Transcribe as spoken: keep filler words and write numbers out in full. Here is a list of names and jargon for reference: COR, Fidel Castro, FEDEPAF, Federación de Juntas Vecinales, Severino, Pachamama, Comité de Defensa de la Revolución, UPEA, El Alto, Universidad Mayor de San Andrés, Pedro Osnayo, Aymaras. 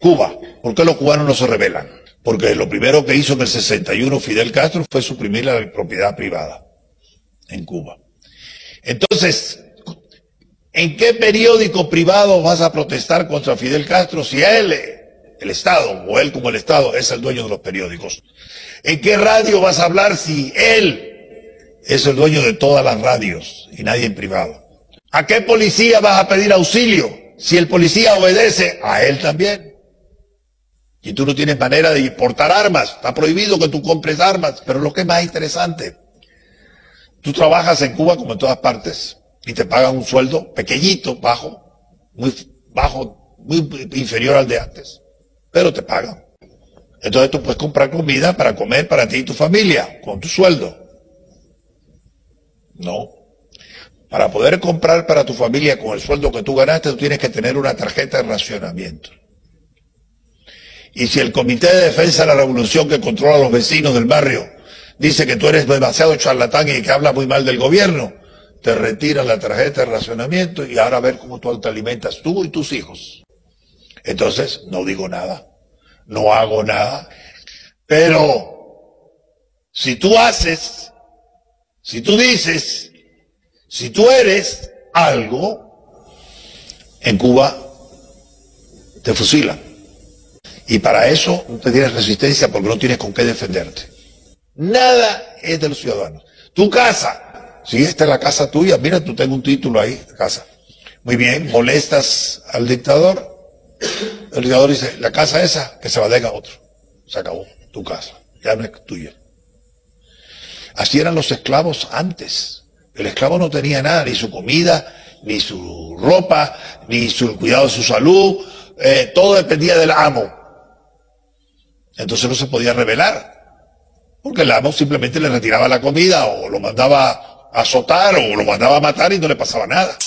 Cuba. ¿Por qué los cubanos no se rebelan? Porque lo primero que hizo en el sesenta y uno Fidel Castro fue suprimir la propiedad privada en Cuba. Entonces, ¿en qué periódico privado vas a protestar contra Fidel Castro si él, el Estado, o él como el Estado, es el dueño de los periódicos? ¿En qué radio vas a hablar si él es el dueño de todas las radios y nadie en privado? ¿A qué policía vas a pedir auxilio si el policía obedece a él también? Y tú no tienes manera de importar armas, está prohibido que tú compres armas, pero lo que es más interesante, tú trabajas en Cuba como en todas partes y te pagan un sueldo pequeñito, bajo, muy bajo, muy inferior al de antes, pero te pagan. Entonces tú puedes comprar comida para comer para ti y tu familia, con tu sueldo. No. Para poder comprar para tu familia con el sueldo que tú ganaste, tú tienes que tener una tarjeta de racionamiento. Y si el Comité de Defensa de la Revolución, que controla a los vecinos del barrio, dice que tú eres demasiado charlatán y que hablas muy mal del gobierno, te retiran la tarjeta de racionamiento y ahora a ver cómo tú te alimentas tú y tus hijos. Entonces, no digo nada, no hago nada, pero si tú haces, si tú dices, si tú eres algo, en Cuba te fusilan. Y para eso no te tienes resistencia porque no tienes con qué defenderte. Nada es de los ciudadanos. Tu casa, si esta es la casa tuya, mira, tú tengo un título ahí, casa. Muy bien, molestas al dictador. El dictador dice, la casa esa, que se la den a otro. Se acabó, tu casa, ya no es tuya. Así eran los esclavos antes. El esclavo no tenía nada, ni su comida, ni su ropa, ni su cuidado de su salud. Eh, todo dependía del amo. Entonces no se podía rebelar, porque el amo simplemente le retiraba la comida o lo mandaba a azotar o lo mandaba a matar y no le pasaba nada.